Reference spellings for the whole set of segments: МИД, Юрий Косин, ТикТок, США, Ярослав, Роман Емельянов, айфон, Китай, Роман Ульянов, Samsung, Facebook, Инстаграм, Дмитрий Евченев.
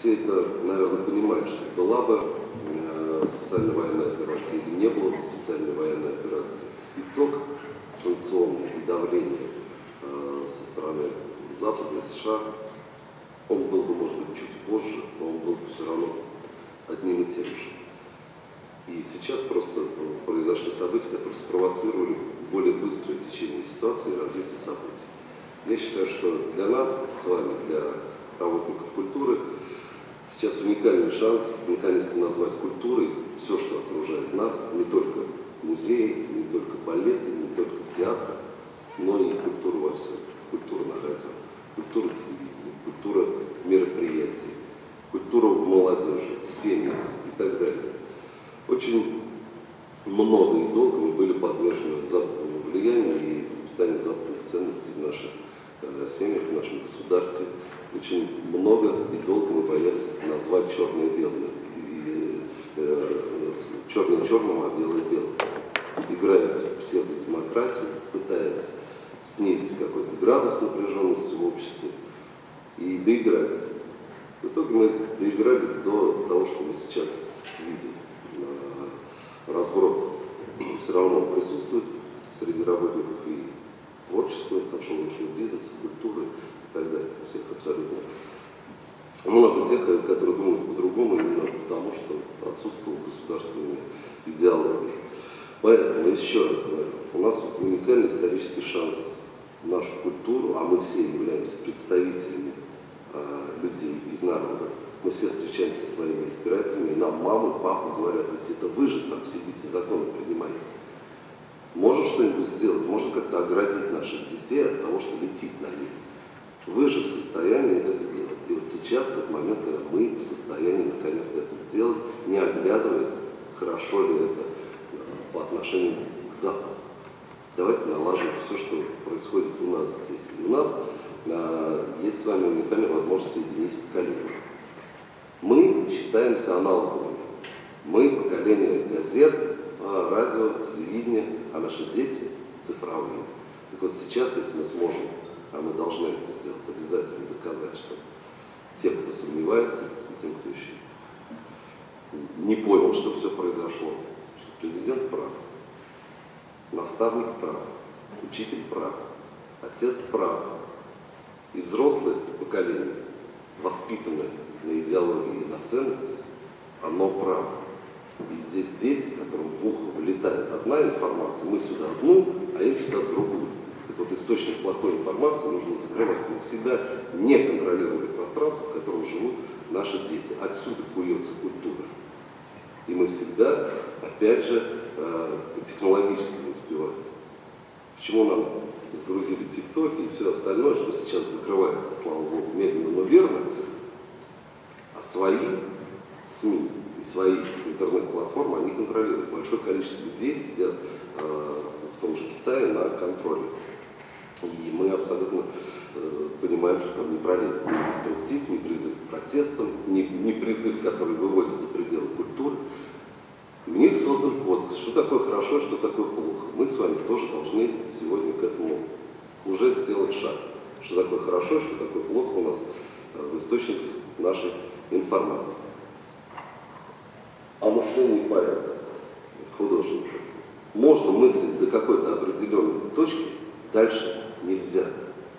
Все это, наверное, понимают, что была бы специальная военная операция или не было бы специальной военной операции. Итог санкционного давления со стороны Запада, США, он был бы, может быть, чуть позже, но он был бы все равно одним и тем же. И сейчас просто произошли события, которые спровоцировали более быстрое течение ситуации и развитие событий. Я считаю, что для нас с вами, для работников культуры, сейчас уникальный шанс наконец-то назвать культурой все, что окружает нас, не только музеи, не только балеты, не только театры, но и культуру во всем. Культура на радио, культура телевидения, культура мероприятий, культура в молодежи, в семьях и так далее. Очень много и долго мы были подвержены западному влиянию и воспитанию западных ценностей в наших семьях, в нашем государстве. Очень много и долго мы боялись назвать черное белым, черное черным, а белое белым. Играя в псевдодемократию, пытаясь снизить какой-то градус напряженности в обществе и доигрались. В итоге мы доигрались до того, что мы сейчас видим. Разброд все равно присутствует среди работников и творчества, там шел бизнес, культуры и так далее. У всех абсолютно много тех, которые думают по-другому, именно потому что отсутствовал государственный идеология. Поэтому, еще раз говорю, у нас уникальный исторический шанс нашу культуру, а мы все являемся представителями людей из народа. Мы все встречаемся со своими избирателями, и нам мамы, папы говорят, если это вы же там сидите, законы принимаете. Можно что-нибудь сделать, можно как-то оградить наших детей от того, что летит на них. Вы же в состоянии это делать. И вот сейчас, в этот момент, когда мы в состоянии наконец-то это сделать, не оглядываясь, хорошо ли это по отношению к Западу. Давайте налажим все, что происходит у нас здесь. И у нас есть с вами уникальная возможность соединить поколения. Мы считаемся аналоговыми. Мы поколение газет, радио, телевидения, а наши дети цифровые. Так вот сейчас, если мы сможем, а мы должны это сделать, обязательно доказать, что тем, кто сомневается, тем, кто еще не понял, что все произошло, что президент прав, наставник прав, учитель прав, отец прав. И взрослое поколение, воспитанное на идеологии и на ценности, оно право. И здесь дети, которым в ухо вылетает одна информация, мы сюда одну, а им сюда другую. Так вот, источник плохой информации нужно закрывать. Мы всегда не контролировали пространство, в котором живут наши дети. Отсюда куется культура. И мы всегда, опять же, технологически не успеваем. Почему нам загрузили ТикТок и все остальное, что сейчас закрывается, слава богу, медленно, но верно, свои СМИ и свои интернет-платформы, они контролируют. Большое количество людей сидят в том же Китае на контроле. И мы абсолютно понимаем, что там не пролезет ни деструктив, ни призыв к протестам, ни призыв, который выводит за пределы культуры. В них создан кодекс. Что такое хорошо, что такое плохо. Мы с вами тоже должны сегодня к этому уже сделать шаг. Что такое хорошо, что такое плохо у нас в источниках нашей информации. О мышлении порядка художника. Можно мыслить до какой-то определенной точки, дальше нельзя.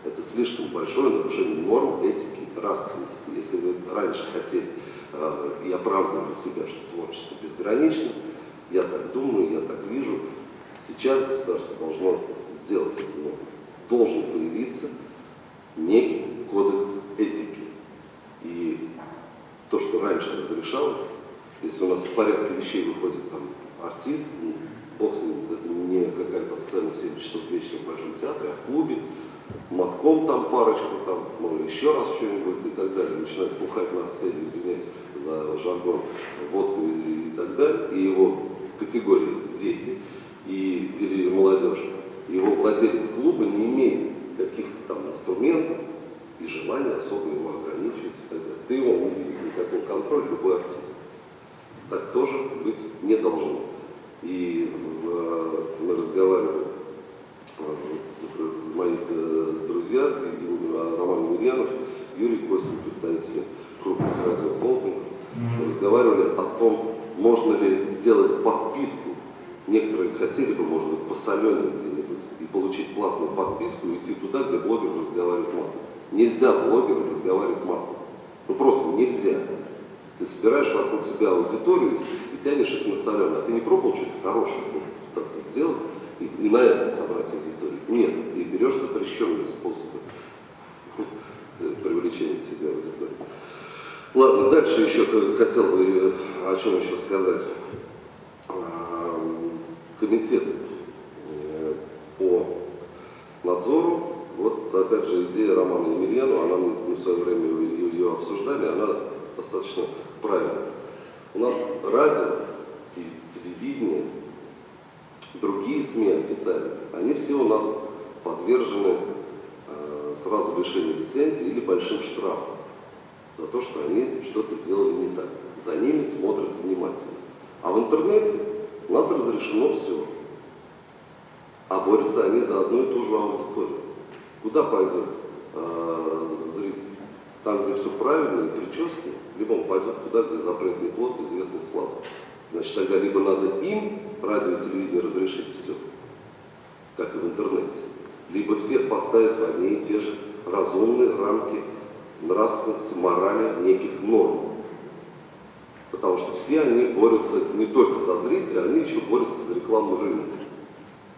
Это слишком большое нарушение норм, этики, нравственности. Если вы раньше хотели и оправдывали себя, что творчество безгранично, я так думаю, я так вижу, сейчас государство должно сделать это. Но должен появиться некий кодекс этики. И то, что раньше разрешалось, если у нас в порядке вещей выходит там артист, бог с ним, это не какая-то сцена в 7 часов вечера в Большом театре, а в клубе, мотком там парочку, там, ну, еще раз что-нибудь и так далее, начинает бухать на сцене, извиняюсь за жаргон, водку и так далее, и его категории дети или молодежь, его владелец клуба не имеет каких-то там инструментов, и желание особо его ограничивать. Ты его не видишь, никакого контроля, любой артист. Так тоже быть не должно. И мы разговаривали, мои друзья, Роман Ульянов, Юрий Косин, представители крупных радиохолдингов, разговаривали о том, можно ли сделать подписку. Некоторые хотели бы, может быть, посоленить где-нибудь и получить платную подписку и идти туда, где блогер разговаривает матом. Нельзя блогеру разговаривать матом. Ну просто нельзя. Ты собираешь вокруг себя аудиторию и тянешь их на соленое. А ты не пробовал что-то хорошее пытаться сделать и на этом собрать аудиторию? Нет, ты берешь запрещенные способы привлечения к себе аудитории. Ладно, дальше еще хотел бы о чем еще сказать. Комитет по надзору, вот опять же идея Романа Емельянова, она, мы в свое время ее обсуждали, она достаточно правильная. У нас радио, телевидение, другие СМИ официальные, они все у нас подвержены сразу лишению лицензии или большим штрафам за то, что они что-то сделали не так. За ними смотрят внимательно. А в интернете у нас разрешено все, а борются они за одну и ту же аудиторию. Куда пойдет зритель? Там, где все правильно и причестно, либо он пойдет туда, где запретный плод, известный слава. Значит, тогда либо надо им радио и телевидение разрешить все, как и в интернете, либо всех поставить в одни и те же разумные рамки нравственности, морали, неких норм. Потому что все они борются не только за зрителя, они еще борются за рекламу рынка.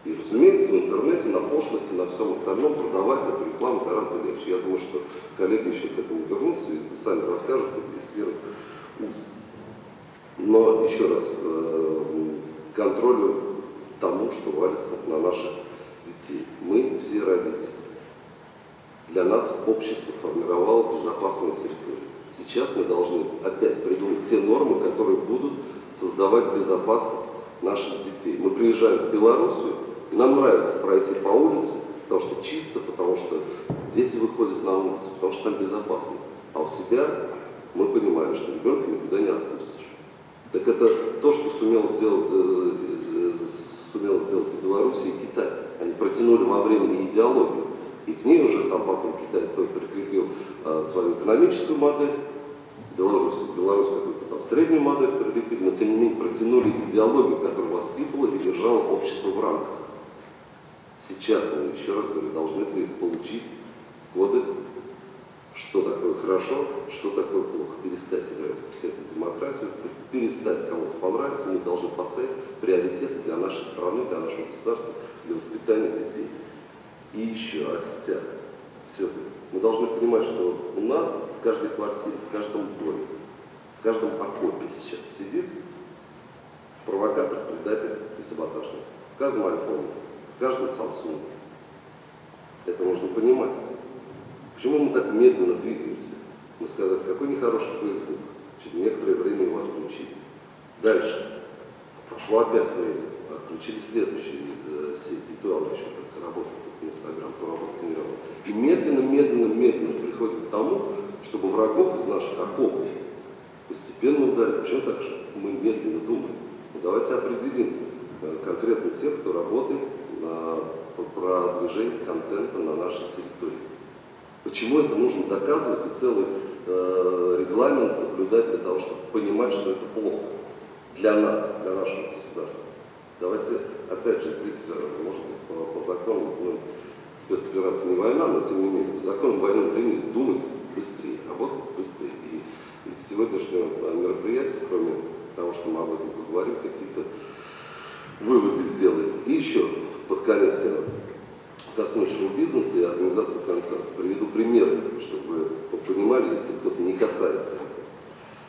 И, разумеется, в интернете, на пошлости, на всем остальном продавать эту рекламу гораздо легче. Я думаю, что коллеги еще к этому вернутся и сами расскажут, как из первых уст. Но, еще раз, контролю тому, что валится на наших детей. Мы все родители. Для нас общество формировало безопасную территорию. Сейчас мы должны опять придумать те нормы, которые будут создавать безопасность наших детей. Мы приезжаем в Белоруссию, и нам нравится пройти по улице, потому что чисто, потому что дети выходят на улицу, потому что там безопасно. А у себя мы понимаем, что ребенка никуда не отпустишь. Так это то, что сумел сделать и Белоруссия, и Китай. Они протянули во времени идеологию. И к ней уже там потом Китай прикрепил свою экономическую модель, Беларусь какую-то там среднюю модель прилепили, но тем не менее протянули идеологию, которая воспитывала и держала общество в рамках. Сейчас мы, еще раз говорю, должны получить кодекс, что такое хорошо, что такое плохо, перестать играть всю эту демократию, перестать кому-то понравиться, мы должны поставить приоритеты для нашей страны, для нашего государства, для воспитания детей. И еще о сетях. Все-таки мы должны понимать, что у нас в каждой квартире, в каждом доме, в каждом окопе сейчас сидит провокатор, предатель и саботажник. В каждом айфоне, в каждом Samsung. Это нужно понимать. Почему мы так медленно двигаемся? Мы сказали, какой нехороший Facebook. Через некоторое время его отключили. Дальше. Прошло опять время. Отключили следующие сети. То она еще как-то работает. Инстаграм, кто работает мировой. И медленно приходит к тому, чтобы врагов из наших окопов постепенно ударить. Почему так же мы медленно думаем? Ну, давайте определим конкретно тех, кто работает по продвижению контента на нашей территории. Почему это нужно доказывать и целый регламент соблюдать для того, чтобы понимать, что это плохо для нас, для нашего государства. Давайте, опять же, здесь, может быть, по закону, ну, спецоперация не война, но тем не менее, по закону военного времени думать быстрее, работать быстрее. И из сегодняшнего мероприятия, кроме того, что мы об этом поговорим, какие-то выводы сделаем. И еще, под конец, я коснусь шоу-бизнеса и организации концертов. Приведу примеры, чтобы вы понимали, если кто-то не касается.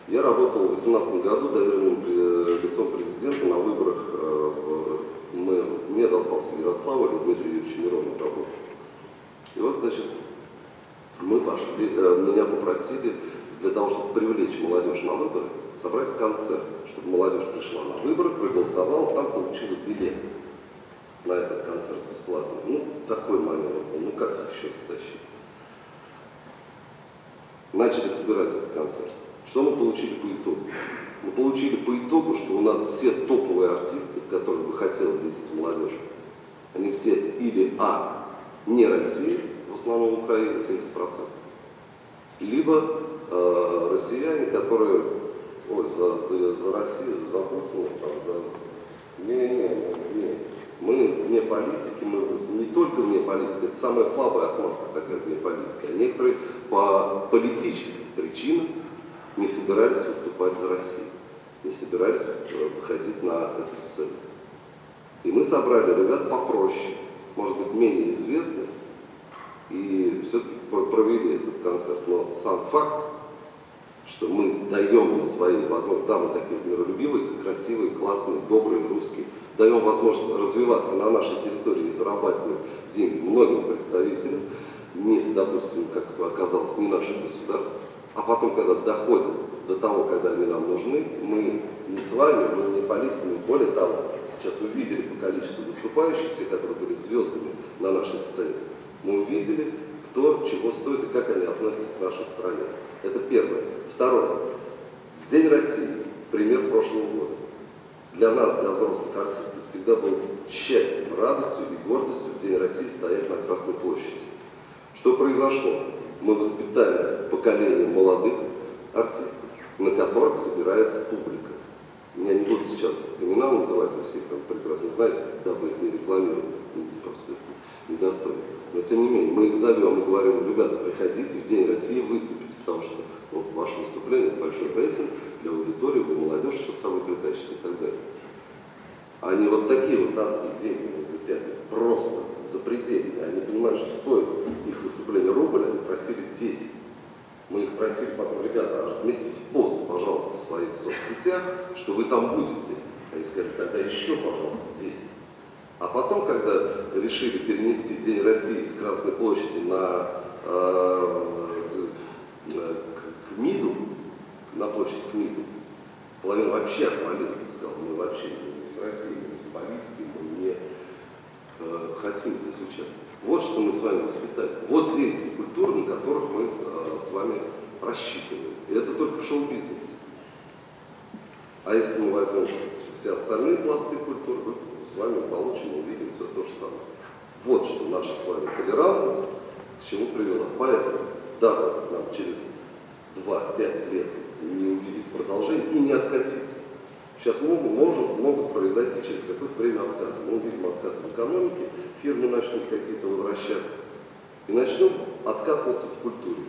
Я работал в 2018 году доверенным лицом президента на выборах. Мне достался Ярослав или Дмитрий Евченев на работу. И вот, значит, мы пошли, меня попросили для того, чтобы привлечь молодежь на выборы, собрать концерт, чтобы молодежь пришла на выборы, проголосовала, там получили билет на этот концерт бесплатно. Ну, такой момент, ну как их еще затащить? Начали собирать этот концерт. Что мы получили по итогу? Мы получили по итогу, что у нас все топовые артисты, которые бы хотела видеть молодежь, они все или не Россия, в основном Украина 70%, либо россияне, которые за Россию, за Путина, за... Не. Мы вне политики, мы не только вне политики, это самая слабая отмазка такая вне политики, а некоторые по политическим причинам не собирались выступать за Россию, не собирались выходить на эту сцену. И мы собрали ребят попроще, может быть, менее известных, и все-таки провели этот концерт. Но сам факт, что мы даем свои возможности, да, мы такие миролюбивые, красивые, классные, добрые, русские, даем возможность развиваться на нашей территории и зарабатывать деньги многим представителям, не, допустим, как оказалось, не наших государств, а потом, когда доходят до того, когда они нам нужны, мы не с вами, мы не политиками, более того, сейчас вы видели по количеству выступающих, все, которые были звездами на нашей сцене, мы увидели, кто чего стоит и как они относятся к нашей стране. Это первое. Второе. День России. Пример прошлого года. Для нас, для взрослых артистов, всегда был счастьем, радостью и гордостью в День России стоять на Красной площади. Что произошло? Мы воспитали поколение молодых артистов, на которых собирается публика. Я не буду сейчас имена называть, вы все там прекрасно знаете, дабы их не рекламировать, просто недостойно. Но тем не менее, мы их зовем и говорим: ребята, приходите в День России выступить, потому что вот, ваше выступление – это большой рейтинг для аудитории, вы молодежь, что самое притащите и так далее. Они вот такие вот адские деньги летят, просто запредельные. Они понимают, что стоит их выступление рубль, они просили 10. Мы их просили потом: ребята, разместите пост, пожалуйста, в своих соцсетях, что вы там будете. Они сказали: тогда еще, пожалуйста, 10. А потом, когда решили перенести День России с Красной площади на к МИДу, на площадь к МИДу, половина вообще отвалилась, сказала: мы вообще не с Россией, не с политикой, мы не хотим здесь участвовать. Вот что мы с вами воспитали. Вот деятели культуры, на которых мы с вами рассчитываем. И это только в шоу-бизнесе. А если мы возьмем все остальные пласты культуры, мы с вами получим и увидим все то же самое. Вот что наша с вами толерантность к чему привела. Поэтому, дабы нам через 2-5 лет не увидеть продолжение и не откатиться. Сейчас могут произойти через какое-то время откаты. Мы увидим откаты в экономике, фирмы начнут какие-то возвращаться. И начнем откатываться в культуре.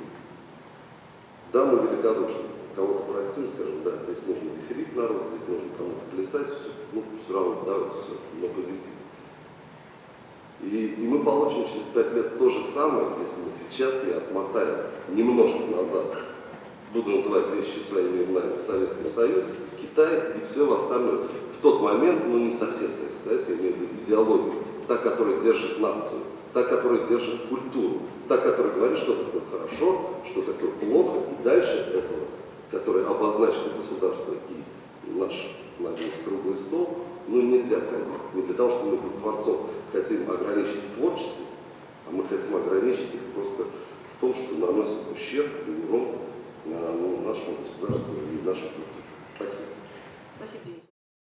Да, мы великодушны. Кого-то простим, скажем, да, здесь нужно веселить народ, здесь нужно кому-то плясать, все, ну, все равно давайте все на позитив. И мы получим через 5 лет то же самое, если мы сейчас не отмотаем немножко назад. Буду называть вещи своими именами: в Советском Союзе, в Китае и все в остальном. В тот момент, ну не совсем Советский Союз, я имею в виду идеологию, та, которая держит нацию, та, которая держит культуру, та, которая говорит, что такое хорошо, что такое плохо, и дальше этого, которая обозначена государство и наш, надеюсь, круглый стол, ну нельзя ходить. Не для того, чтобы мы под Творцом хотим ограничить творчество, а мы хотим ограничить их просто в том, что наносит ущерб и урон нашему государству и нашей культуре. Спасибо. Спасибо.